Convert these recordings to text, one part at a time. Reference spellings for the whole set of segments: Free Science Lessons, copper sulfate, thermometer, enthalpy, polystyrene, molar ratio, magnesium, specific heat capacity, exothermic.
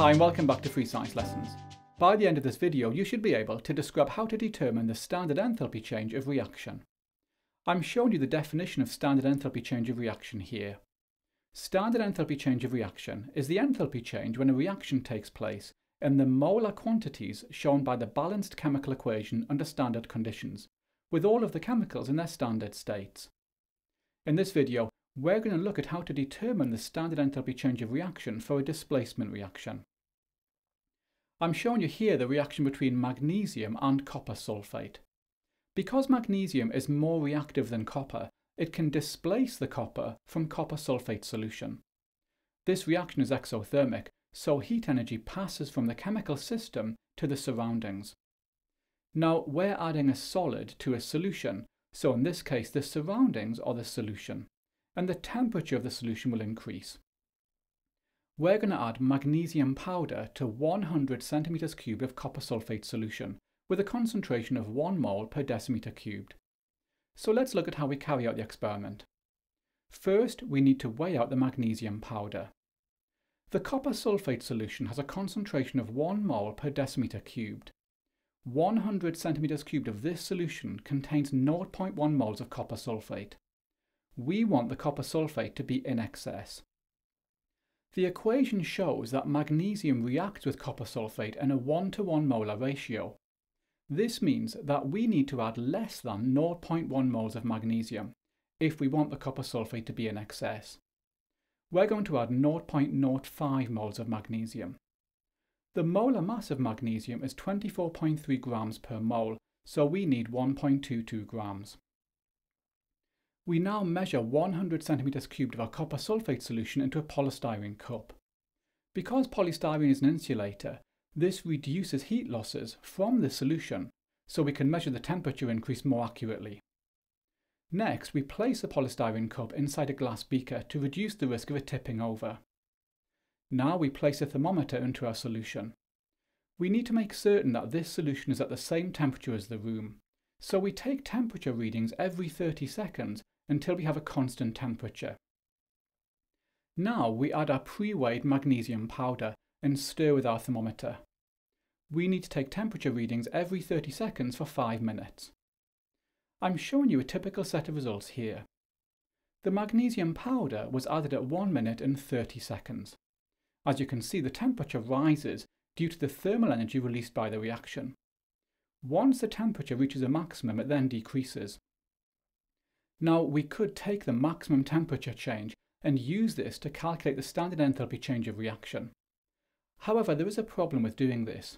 Hi and welcome back to Free Science Lessons. By the end of this video you should be able to describe how to determine the standard enthalpy change of reaction. I'm showing you the definition of standard enthalpy change of reaction here. Standard enthalpy change of reaction is the enthalpy change when a reaction takes place in the molar quantities shown by the balanced chemical equation under standard conditions, with all of the chemicals in their standard states. In this video, we're going to look at how to determine the standard enthalpy change of reaction for a displacement reaction. I'm showing you here the reaction between magnesium and copper sulfate. Because magnesium is more reactive than copper, it can displace the copper from copper sulfate solution. This reaction is exothermic, so heat energy passes from the chemical system to the surroundings. Now we're adding a solid to a solution, so in this case the surroundings are the solution, and the temperature of the solution will increase. We're going to add magnesium powder to 100 centimeters cubed of copper sulfate solution, with a concentration of 1 mole per decimeter cubed. So let's look at how we carry out the experiment. First, we need to weigh out the magnesium powder. The copper sulfate solution has a concentration of 1 mole per decimeter cubed. 100 centimeters cubed of this solution contains 0.1 moles of copper sulfate. We want the copper sulfate to be in excess. The equation shows that magnesium reacts with copper sulfate in a 1:1 molar ratio. This means that we need to add less than 0.1 moles of magnesium if we want the copper sulfate to be in excess. We're going to add 0.05 moles of magnesium. The molar mass of magnesium is 24.3 grams per mole, so we need 1.22 grams. We now measure 100 centimeters cubed of our copper sulfate solution into a polystyrene cup. Because polystyrene is an insulator, this reduces heat losses from the solution, so we can measure the temperature increase more accurately. Next, we place the polystyrene cup inside a glass beaker to reduce the risk of it tipping over. Now we place a thermometer into our solution. We need to make certain that this solution is at the same temperature as the room, so we take temperature readings every 30 seconds until we have a constant temperature. Now we add our pre-weighed magnesium powder and stir with our thermometer. We need to take temperature readings every 30 seconds for 5 minutes. I'm showing you a typical set of results here. The magnesium powder was added at 1 minute and 30 seconds. As you can see, the temperature rises due to the thermal energy released by the reaction. Once the temperature reaches a maximum, it then decreases. Now we could take the maximum temperature change and use this to calculate the standard enthalpy change of reaction. However, there is a problem with doing this.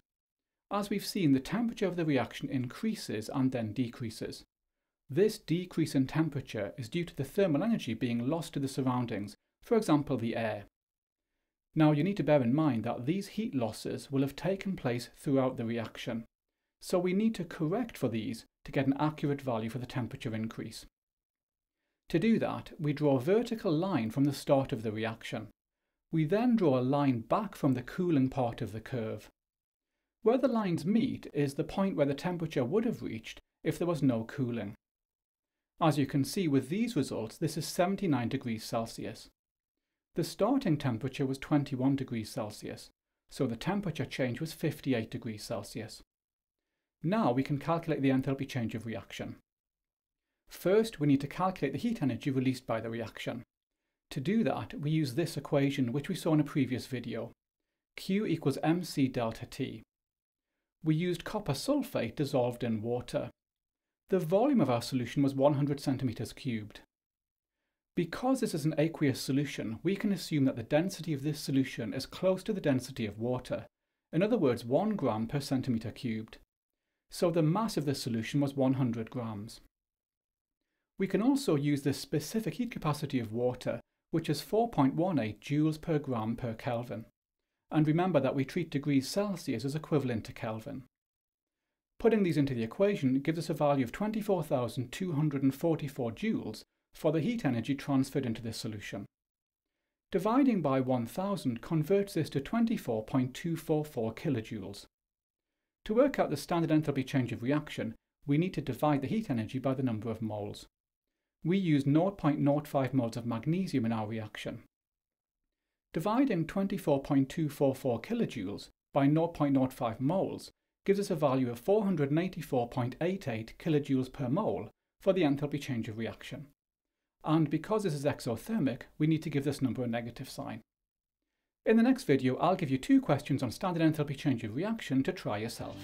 As we've seen, the temperature of the reaction increases and then decreases. This decrease in temperature is due to the thermal energy being lost to the surroundings, for example the air. Now you need to bear in mind that these heat losses will have taken place throughout the reaction, so we need to correct for these to get an accurate value for the temperature increase. To do that, we draw a vertical line from the start of the reaction. We then draw a line back from the cooling part of the curve. Where the lines meet is the point where the temperature would have reached if there was no cooling. As you can see with these results, this is 79 degrees Celsius. The starting temperature was 21 degrees Celsius, so the temperature change was 58 degrees Celsius. Now we can calculate the enthalpy change of reaction. First, we need to calculate the heat energy released by the reaction. To do that, we use this equation which we saw in a previous video. Q equals mc delta T. We used copper sulfate dissolved in water. The volume of our solution was 100 centimeters cubed. Because this is an aqueous solution, we can assume that the density of this solution is close to the density of water, in other words 1 gram per centimeter cubed. So the mass of the solution was 100 grams. We can also use the specific heat capacity of water, which is 4.18 joules per gram per Kelvin. And remember that we treat degrees Celsius as equivalent to Kelvin. Putting these into the equation gives us a value of 24,244 joules for the heat energy transferred into this solution. Dividing by 1000 converts this to 24.244 kilojoules. To work out the standard enthalpy change of reaction, we need to divide the heat energy by the number of moles. We use 0.05 moles of magnesium in our reaction. Dividing 24.244 kilojoules by 0.05 moles gives us a value of 494.88 kilojoules per mole for the enthalpy change of reaction. And because this is exothermic, we need to give this number a negative sign. In the next video, I'll give you two questions on standard enthalpy change of reaction to try yourself.